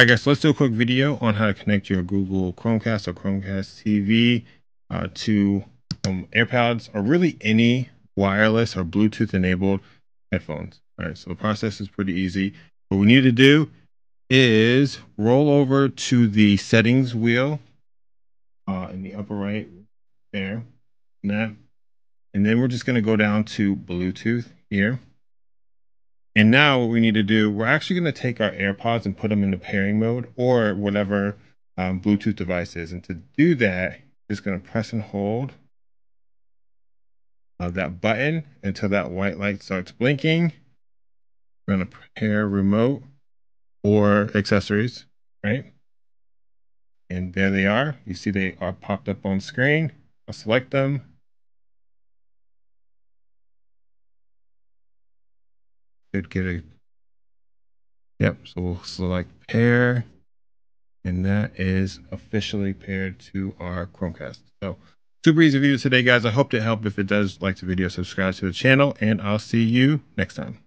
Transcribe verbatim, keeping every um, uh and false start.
Alright guys, so let's do a quick video on how to connect your Google Chromecast or Chromecast T V uh, to um, AirPods or really any wireless or Bluetooth enabled headphones. Alright, so the process is pretty easy. What we need to do is roll over to the settings wheel uh, in the upper right there. And, that, and then we're just going to go down to Bluetooth here. And now what we need to do, we're actually going to take our AirPods and put them into pairing mode or whatever um, Bluetooth device is. And to do that, just going to press and hold uh, that button until that white light starts blinking. We're going to pair remote or accessories, right? And there they are. You see they are popped up on screen. I'll select them. Should get a, yep, so we'll select pair, and that is officially paired to our Chromecast. So super easy video today, guys. I hope it helped. If it does, like the video, subscribe to the channel, and I'll see you next time.